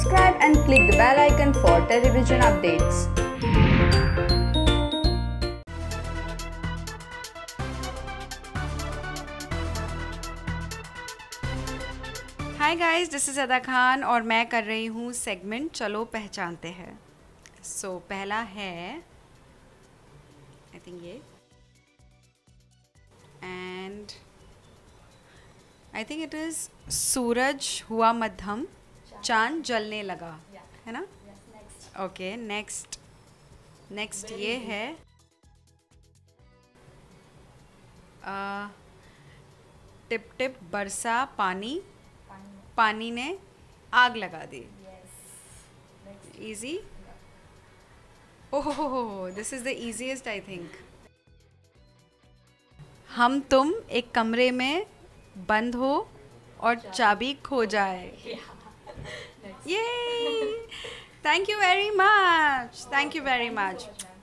subscribe and click the bell icon for television updates. Hi guys, this is Ada Khan और मैं कर रही हूँ सेगमेंट चलो पहचानते हैं। सो पहला है आई थिंक ये, and I think it is सूरज हुआ मध्यम, चांद जलने लगा, है ना? ओके, नेक्स्ट ये है टिप टिप बरसा पानी, पानी ने आग लगा दी। Easy? Oh, this is the easiest I think. हम तुम एक कमरे में बंद हो और चाबी खो जाए। ये thank you very much, thank you very much.